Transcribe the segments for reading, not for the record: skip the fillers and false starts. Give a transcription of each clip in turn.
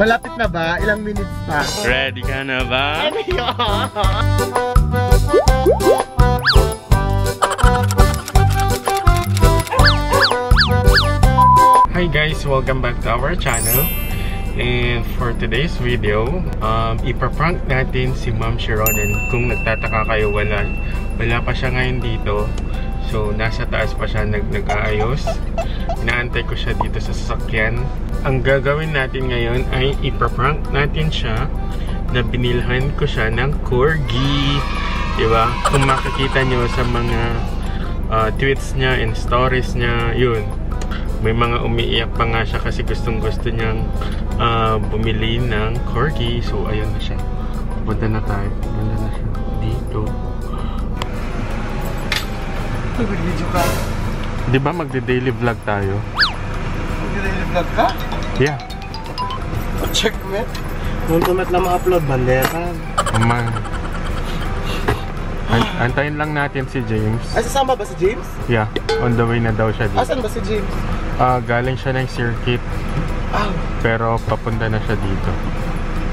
Malapit na ba? Ilang minutes pa? Ready ka na ba? Hi guys! Welcome back to our channel. And for today's video, ipaprank natin si Ma'am Sharon. And kung nagtataka kayo, wala pa siya ngayon dito. So, nasa taas pa siya, nag-aayos. Inaantay ko siya dito sa sasakyan. Ang gagawin natin ngayon ay ipaprank natin siya na binilhan ko siya ng Corgi. Diba? Kung makikita nyo sa mga tweets niya and stories niya, yun. May mga umiiyak pa nga siya kasi gustong-gusto niyang bumili ng Corgi. So, ayun na siya. Punta na tayo. Punta na siya dito. Mag-video ka. Di ba magde-daily vlog tayo? Magde-daily vlog ka? Yeah. Check me. Nung tumat na ma-upload, bandera. Aman. Antayin lang natin si James. Ay, sasama ba si James? Yeah. On the way na daw siya dito. Asan ba si James? Galing siya ng circuit. Ah. Pero papunta na siya dito.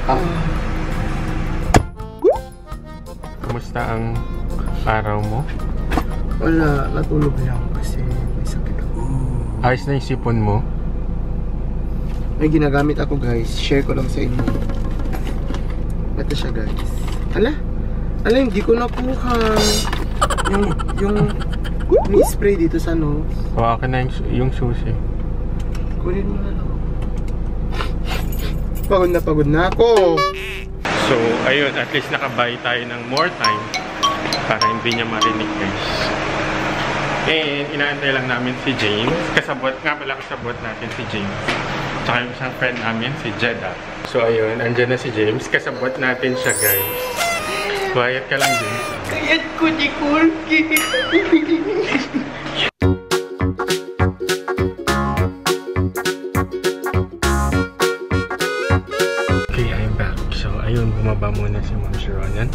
Ah. Kumusta ang araw mo? Wala, natulog na ako kasi may sakit ako. Ayos na yung sipon mo? May ginagamit ako guys, share ko lang sa inyo. Ito siya guys. Ala, hindi ko napukan. Yung ni-spray dito sa nose. O, akin na yung susi. Kunin mo na ako. Pagod na ako. So, ayun, at least nakabay tayo ng more time para hindi niya marinig guys. And inaantay lang namin si James. Kasabot nga pala, kasabot natin si James. Tsaka yung isang friend namin, si Jedha. So ayun, andyan na si James. Kasabot natin siya guys. Quiet ka lang James. Quiet ko ni Corgi. Okay, I'm back. So ayun, bumaba muna si Ma'am Sharon.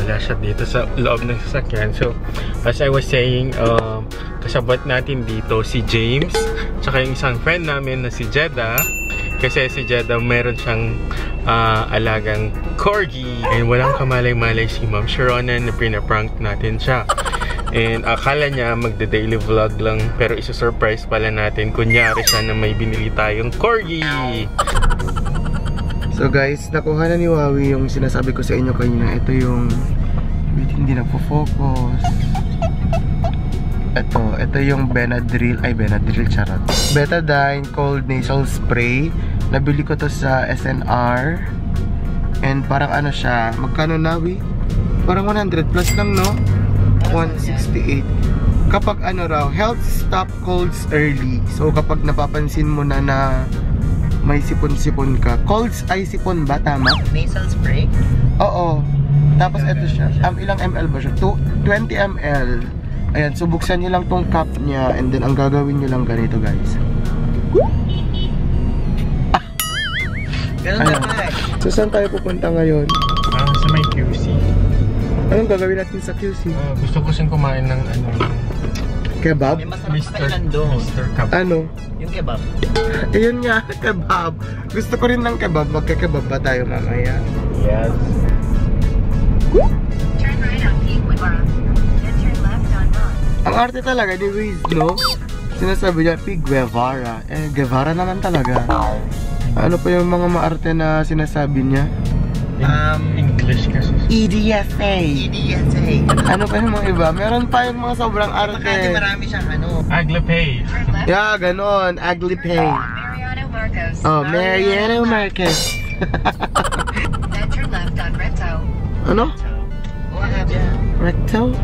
Wala siya dito sa loob ng sasakyan. So as I was saying, kasabot natin dito si James tsaka yung isang friend namin na si Jedha. Kasi si Jedha meron siyang alagang Corgi. And walang kamalay-malay si Ma'am Sharon na pinaprank natin siya. And akala niya magda-daily vlog lang, pero isa-surprise pala natin. Kunyari siya na may binili tayong Corgi. So guys, nakuha na ni Wawie yung sinasabi ko sa inyo kanina. Ito yung hindi nagpo-focus. Ito yung Benadryl, charot. Betadine Cold Nasal Spray. Nabili ko to sa SNR. And parang ano siya, magkano nawi? Parang 100 plus lang, no? 168. Kapag ano raw, helps stop colds early. So kapag napapansin mo na na may sipon-sipon ka. Colds ay sipon ba? Tama? Nasal spray? Oo. Tapos ito siya. Ilang ml ba siya? 20 ml. Ayan, so buksan nyo lang tong cup niya. And then ang gagawin nyo lang ganito guys. Ah! Ganun na ba eh. So saan tayo pupunta ngayon? Sa may QC. Anong gagawin natin sa QC? Gusto ko siyang kumain ng ano. Kebab? May masarap sa kailan doon. Ano? Yung kebab. Ayun nga, kebab. Gusto ko rin ng kebab. Magka-kebab ba tayo mamaya? Yes. Turn right on P. Guevara. Ang arte talaga ni Waze, no? Sinasabi niya, P. Guevara. Eh, Guevara naman talaga. Ano pa yung mga maarte na sinasabi niya? English kasi. EDSA. Ano pa yung mga iba? Meron pa yung mga sobrang arte. Makati marami siyang ano. Aglipay. Yeah, ganon. Aglipay. Mariano Marcos. Oh, Mariano Marcos. Then turn left on Recto. Ano? Recto?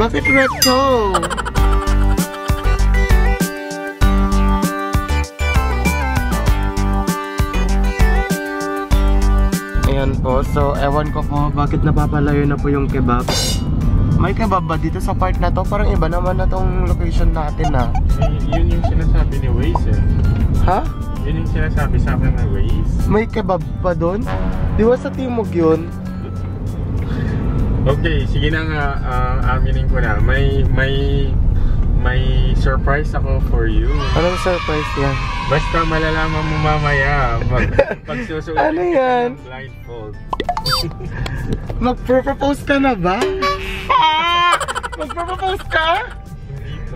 Bakit Recto? Ayan po, so ewan ko po bakit napapalayo na po yung kebab. May kebab ba dito sa part na to? Parang iba naman na tong location natin ah. Yun yung sinasabi ni Waze eh. Ha? Yun yung sinasabi sa akin ng Waze. May kebab pa dun? Di ba sa Timog yun? Okay, sige na nga, aminin ko na. May may surprise ako for you. Anong surprise yan? Basta malalaman mo mamaya pagsusuot ano yan? Ka ng blindfold. Magpropose ka na ba? Magpropose ka?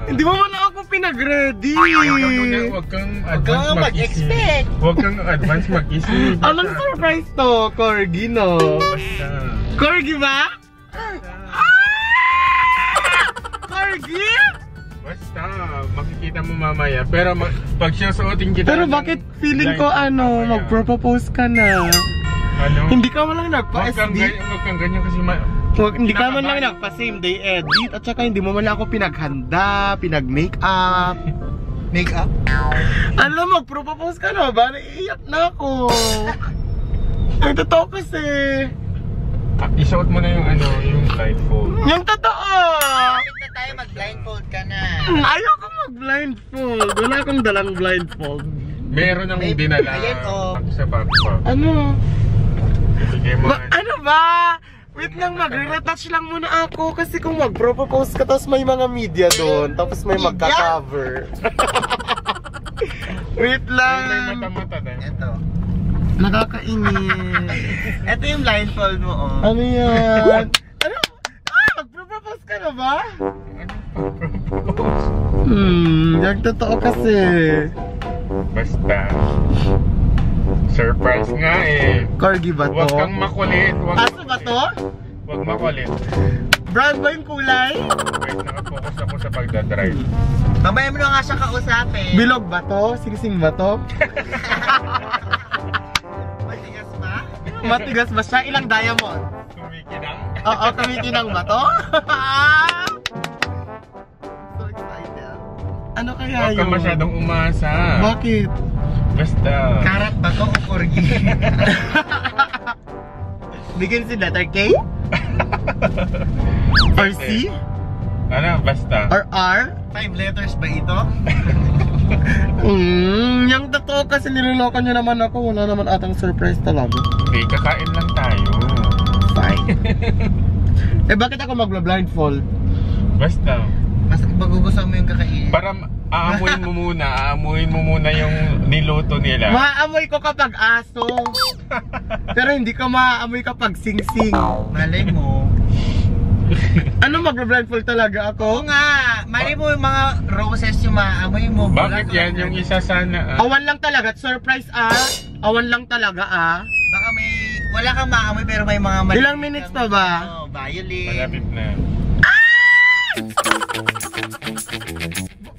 Hindi mo man ako pinag-ready. Huwag kang advance mag-expect. Huwag kang advance mag-isip. Anong surprise to? Corgi, no? Basta. Corgi ba? Corgi? Basta. Makikita mo mamaya. Pero pag susuotin kita. Pero bakit feeling ko ano, magpropose ka na? Ano? Hindi ka man lang nagpa-SD. Huwag kang ganyan kasi hindi ka man lang nagpa-same day edit. At saka hindi mo man ako pinaghanda, pinag-makeup. Makeup? Ano, magpropose ka na ba? Naiiyak na ako. Ang totoo kasi. I-shout mo na yung ano, yung blindfold. Yung totoo! Kapit na tayo, mag-blindfold ka na. Ayoko mag-blindfold. Wala akong dalang blindfold. Meron ang dinala. Ayan o. Sa backpack. Ano? Ano ba? Wait lang, magre-retouch lang muna ako kasi kung mag-propose ka tapos may mga media doon, tapos may magka-cover. Wait lang. May mata-mata na yun. Ito. Nakakainis. Ito yung blindfold mo o. Ano yan? Ano? Ah! Mag-propose ka na ba? Mag-propose? Yung totoo kasi. Basta. Surprise nga eh. Corgi ba to? Huwag kang makulit. Aso ba to? Huwag makulit. Brand ba yung kulay? Wait, nakapokus ako sa pagdadrive. Mamaya mo na nga siya kausapin. Bilog ba to? Singsing ba to? Matigas ba? Matigas ba siya? Ilang diamond? Kumikinang? Oo, kumikinang ba to? So excited. Ano kaya yun? Huwag kang masyadong umasa. Bakit? Basta. Karat ba to o corgi? Begin si letter K? Or C? Ano? Basta. Or R? 5 letters ba ito? Yung totoo kasi nilolokan nyo naman ako. Wala naman atang surprise talaga. Okay, kakain lang tayo. Fine. Eh bakit ako magla-blindfold? Basta. Basta pag-ubusan mo yung kakainin. Para... Aamuin mo muna yung niluto nila. Maaamoy ko kapag aso. Pero hindi ka maaamoy kapag singsing. Malay mo. Ano, mag-blindfold talaga ako? Oo nga, malay mo yung mga roses yung maaamoy mo. Bakit yan? Yung isa sana awan lang talaga, surprise awan lang talaga Baka may, wala kang maaamoy pero may mga mali. Ilang minutes pa ba? Oo, violet. Malapit na.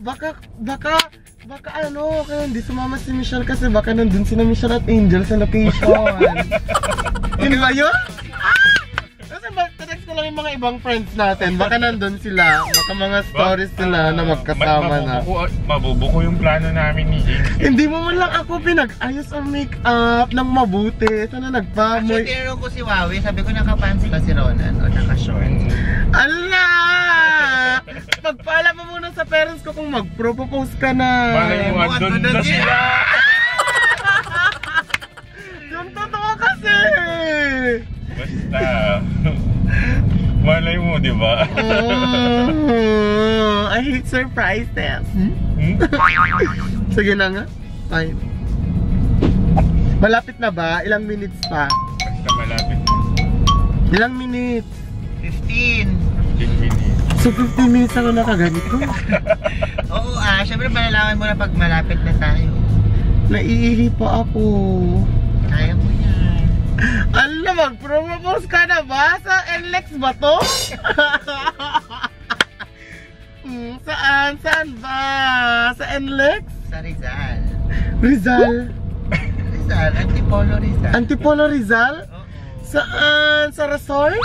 Baka ano, kaya hindi sumama si Michelle kasi baka nandun si Michelle at Angel sa location. Hindi ba yun? Kasi text ko lang yung mga ibang friends natin, baka nandun sila, baka mga stories sila na magkasama na. Mabubuko yung plano namin ni James. Hindi mo man lang ako pinag-ayos ang make-up ng mabuti, sana nagpamoy. Actually, tinanong ko si Huawei, sabi ko nakapansin ba si Ronan o nakashorts? Allah! Pagpaalam mo muna sa parents ko kung mag-propose ka na. Malay mo, andun na sila! Yung totoo kasi! Basta. Malay mo, di ba? I hate surprises. Sige na nga. Fine. Malapit na ba? Ilang minutes pa? Basta malapit. Ilang minutes? 15 minutes. So 15 minutes ako nakaganito? Oo syempre malalaman mo na pag malapit na tayo. Naiihi pa ako. Kaya mo yan. Ano, mag-propose ka na ba? Sa NLEX ba to? Saan? Saan ba? Sa NLEX? Sa Rizal. Rizal? Rizal, Antipolo Rizal. Antipolo Rizal? Oo. Saan? Sa resort?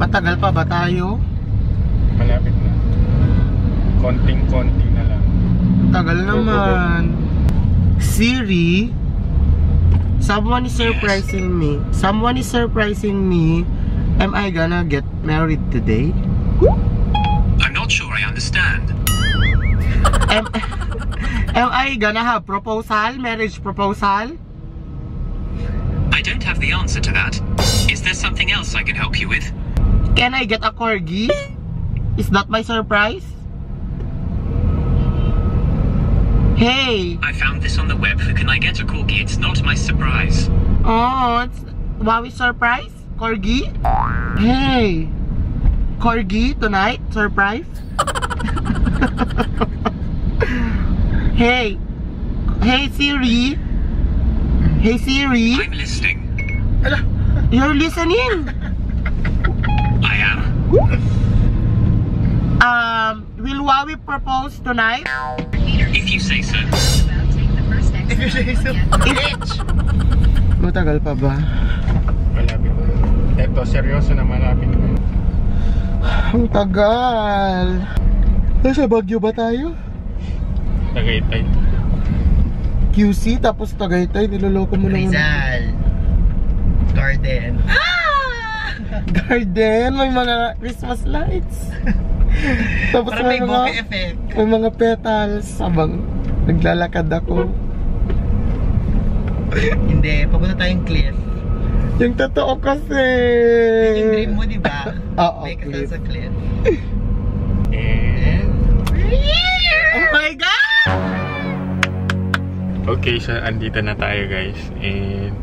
Matagal pa ba tayo? Malapit na. Konting-konting na lang. Tagal naman. Siri, someone is surprising me. Am I gonna get married today? I'm not sure I understand. Am I gonna have proposal? Marriage proposal? I don't have the answer to that. Is there something else I can help you with? Can I get a corgi? Is that my surprise? Hey. I found this on the web. Who can I get a corgi? It's not my surprise. Oh, it's Wowie surprise? Corgi? Hey. Corgi tonight? Surprise? Hey. Hey Siri. Hey Siri. I'm listening. You're listening? I am. Will Wowie propose tonight? If you say so. If you say so. Matagal pa ba? Malapit. Eto, seryoso na malapit. Ang tagal. Nasa Baguio ba tayo? Tagaytay. QC tapos Tagaytay, niloloko mo na. Rizal. Garden. Ah! Garden, may mga Christmas lights. Tapos para may bokeh effect. May mga petals. Sabang naglalakad ako. Hindi, papunta tayong cliff. Yung totoo kasi. Yung dream mo, diba? Oo, cliff. May kasal sa cliff. And... Oh my God! Okay, so andito na tayo guys. And...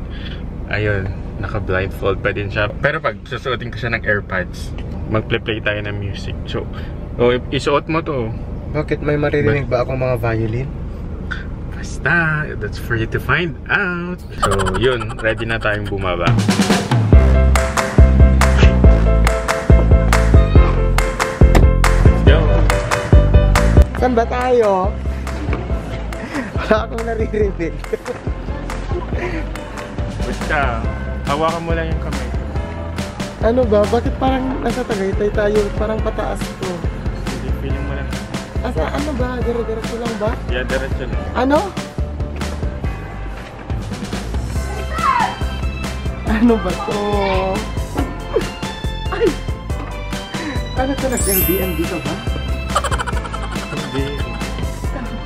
ayun, naka-blindfold pa din siya. Pero pag susuotin ko siya ng airpods, magplay tayo ng music. So, oh, isuot mo to. Bakit may maririnig ba akong mga violin? Basta, that's for you to find out. So, yun, ready na tayong bumaba. Yo! Saan ba tayo? Wala akong naririnig. Basta, hawakan mo lang yung kamay. Ano ba? Bakit parang nasa Tagaytay tayo? Parang pataas ito. Hindi, feeling mo lang. Asa, ano ba? Diretso lang ba? Yeah, diretso lang. Ano? Ano ba to? Ay! Ano ka nag-LBMB ka ba? Hindi.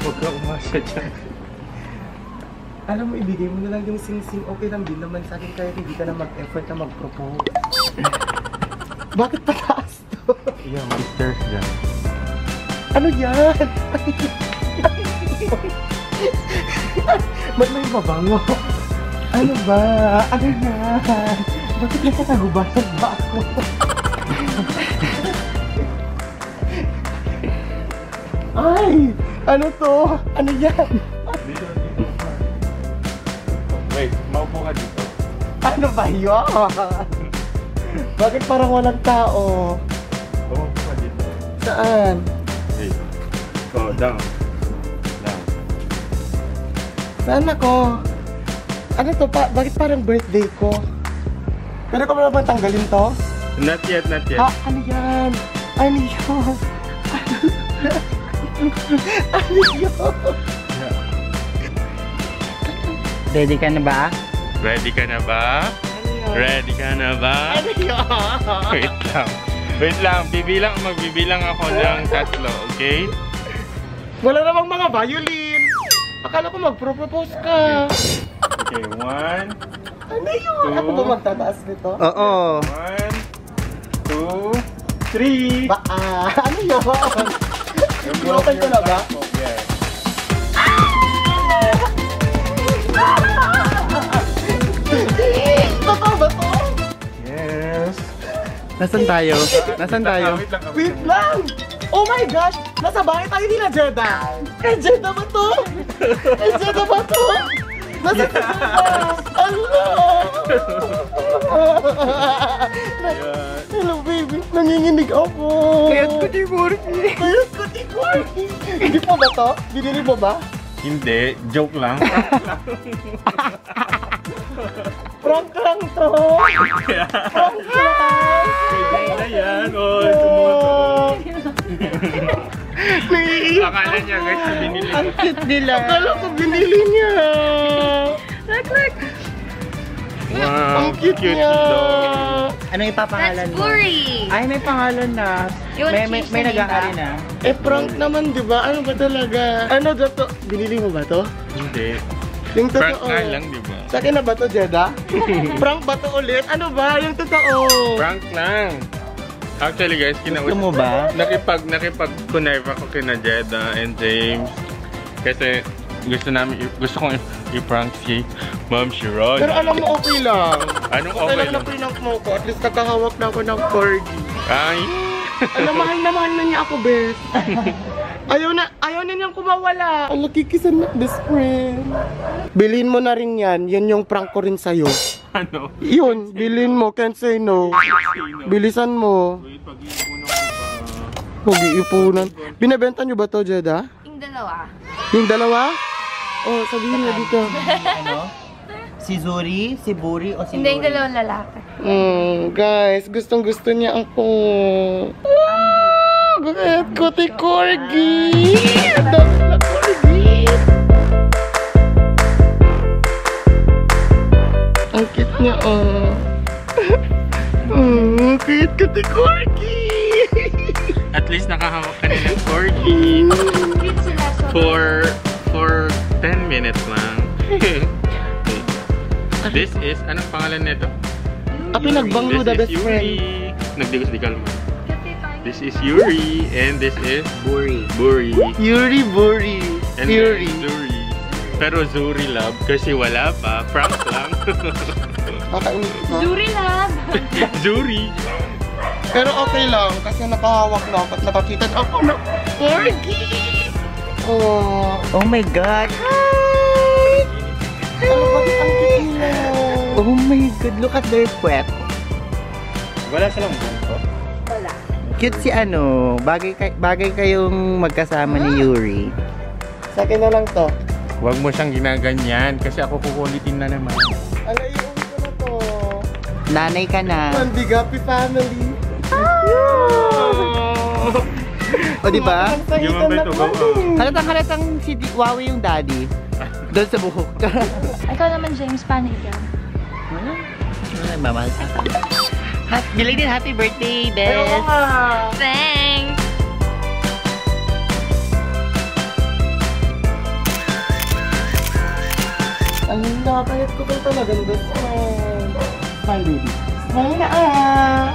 Huwag ka umasya dyan. Alam mo, ibigay mo na lang yung sing-sing. Okay lang din naman sa akin kaya hindi ka na mag-effort na mag-propose. Bakit pataas to? Yeah, may stairs dyan. Ano yan? Ba't may babango? Ano ba? Ano na? Bakit nakatagubasan ba ako? Ay! Ano to? Ano yan? Wait, maupo ka dito. Ano ba yun? Bakit parang walang tao? Maupo ka dito. Saan? Go down. Down. Saan ako? Ano to? Bakit parang birthday ko? Pwede ko ba tanggalin to? Not yet, not yet. Ah, ano yan? Ano yun? Ano yun? Yeah. Ready ka na ba? Ready ka na ba? Ready ka na ba? Ano yun? Wait lang. Wait lang. Bibilang, magbibilang ako ng tatlo, okay? Wala namang mga violin! Akala ko mag-propose ka! Okay, one... Ano yun? Two, ako ba magtataas nito? Oo! One... Two... Three! Baa! Ano yun? Pinotay ko na ba? Yes! Totoo ba to? Yes! Nasaan tayo? Nasaan tayo? Wait lang! Oh my gosh! Nasa bahay tayo nila, Jedha! Kay Jedha ba to? Kay Jedha ba to? Nasa Jedha! Hello! Hello baby! Nanginginig ako! Kayat ko di Corgi! Kayat ko di Corgi! Hindi pa ba to? Binili mo ba? Hindi. Joke lang. Prank lang to! Prank lang! Pwede na yan! Oh, sumuto! Akala niya guys na binili niya. Ang cute nila. Akala ko binili niya. Look, look. Wow, ang cute niya. Ano yung ipapangalan mo? That's Guri. Ay, may pangalan na. May nag-aari na. Eh, prank naman diba? Ano ba talaga? Ano dato? Binili mo ba to? Hindi. Yung totoo. Prank nga lang diba? Sakin na ba to, Jedha? Prank ba to ulit? Ano ba? Yung totoo. Prank lang. Actually guys, kinausap mo ba? Nakipag-connect ako kina Jedha and James. Kasi gusto kong i-prank si Ma'am Sharon. Pero alam mo, okay lang. Anong okay lang? Alam na prank mo ko, at least kakahawak na ako ng Corgi. Ay! Alam, mahal na niya ako, bes. Ayaw na niyang kumawala. Ang nakikisan na, best friend. Bilhin mo na rin yan, yan yung prank ko rin sa'yo. Ano? Yun, bilhin mo, can't say no. Bilisan mo. Wait, pag-iipunan ko ba? Pag-iipunan. Binabenta niyo ba to, Jedha? Yung dalawa. Yung dalawa? Oh, sabihin niya dito. Ano? Si Zuri, si Buri, o si Lori? Hindi, yung dalawang lalaki. Guys, gustong-gusto niya ako. Wow! Gulat ko ti Corgi! Dami na Corgi! Ang cute niya, oh. Cute ko ti Corgi! At least nakahawak ka nila Corgi. For 10 minutes lang. This is, anong pangalan nito? Pinagbango the best friend. Nagdigos-digal mo. This is Yuri, and this is Buri. Buri. Yuri, Buri. And Yuri. Zuri. Pero Zuri love, kasi wala pa. Prank lang. Zuri love. Zuri. Pero okay lang, kasi nakahawak na ako at nakakita ako ng Corgi. Oh my God! Hi! Hi! Oh my God! Look at their puwet. Wala silang bungo. Wala. Cute si ano. Bagay kayong magkasama ni Yuri. Sa akin na lang to. Huwag mo siyang ginaganyan kasi ako kukulitin na naman. Alay, uwi ka na to. Nanay ka na. Mandigapi family. Oh! O diba? Halatang si Wawie yung daddy. Doon sa buhok. Ikaw naman James, paano ikaw? Ano? Mamahal sa akin. Belated happy birthday, best! Ayaw ka! Thanks! Ang nakapayat ko pala talaga. Smile baby. Smile na ah!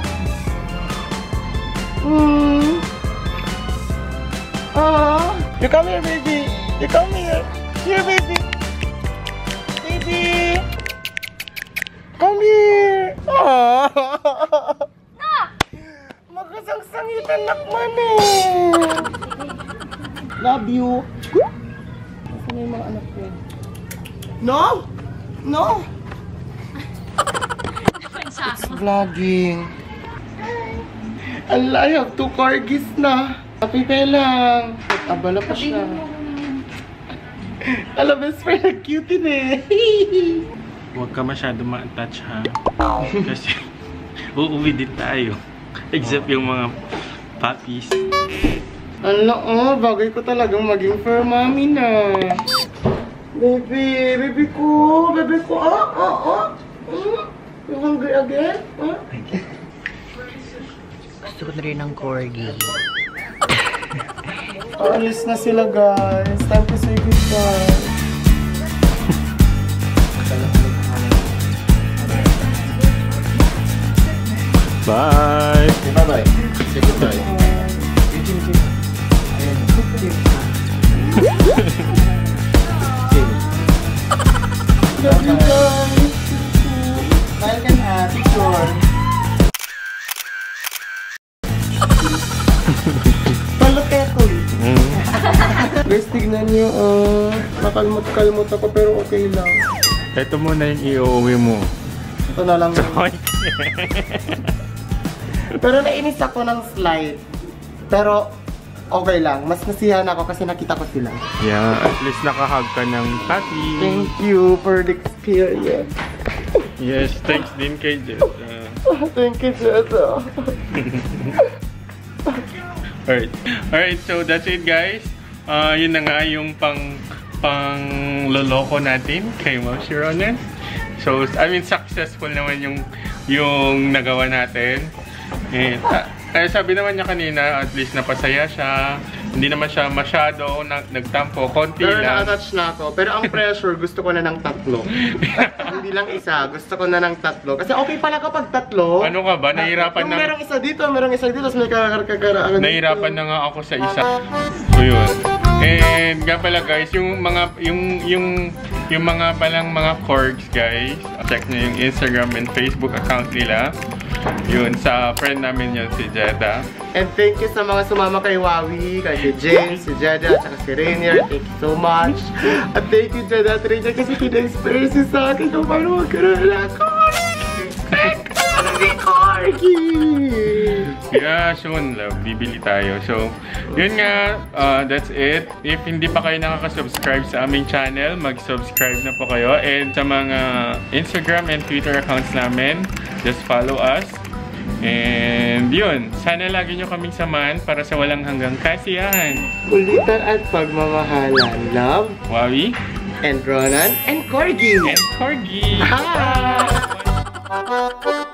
You come here, baby. You come here. Here, baby. Baby. Come here. Aww. Magkasang-sangitan nakman eh. Love you. Saan na yung mga anak ko? No? No? It's vlogging. Ala, I have two corgis na. Kapipay lang. Abala pa siya. Ala, best friend, nag-cute din eh. Huwag ka masyado ma-attach ha. Kasi uuwi din tayo. Except yung mga puppies. Ala, bagay ko talagang maging fur mommy na. Baby, baby ko. You hungry again? Gusto ko na rin ng corgi. Alis na sila guys. Time to say goodbye. Bye. Bye. Say goodbye. Love you guys. Smile and happy tour. Guys, tignan nyo, nakalmot-kalmot ako pero okay lang. Ito muna yung i-uwi mo. Ito na lang. Pero nainis ako ng slide. Pero okay lang, mas nasiyahan ako kasi nakita ko sila. Yeah, at least nakahag ka ng pati. Thank you for the experience. Yes, thanks din kay Jedha. Thank you, Jedha. Alright, so that's it guys. Yun na nga yung pangloloko natin kay Ma'am Sharon. So, I mean, successful naman yung nagawa natin. And, sabi naman niya kanina, at least napasaya siya. Hindi naman siya masyado nagtampo, konti pero lang. Pero na-attach na ako. Pero ang pressure, gusto ko na ng tatlo. Hindi lang isa, gusto ko na ng tatlo. Kasi okay pala kapag tatlo. Ano ka ba? Nahirapan na... Merong isa dito, so may kagara-kagara. Nahirapan na nga ako sa isa. So, yun. And nga pala guys, yung mga Corgs guys, check nyo yung Instagram and Facebook account nila. Yun, sa friend namin yun, si Jedha. And thank you sa mga sumama kay Wawi, kay James, si Jedha, at si Rainier. Thank you so much. At thank you Jedha at Rainier kasi kina-inspire si sa akin kung paano magkaroon na Corgi! Yeah, soon love, bibili tayo. So, yun nga, that's it. If hindi pa kayo nakaka-subscribe sa aming channel, mag-subscribe na po kayo. And sa mga Instagram and Twitter accounts namin, just follow us. And yun, sana lagi nyo kaming samahan para sa walang hanggang kasiyahan. Kulitan at pagmamahalan, love, Wowie, and Ronan, and Corgi! Bye!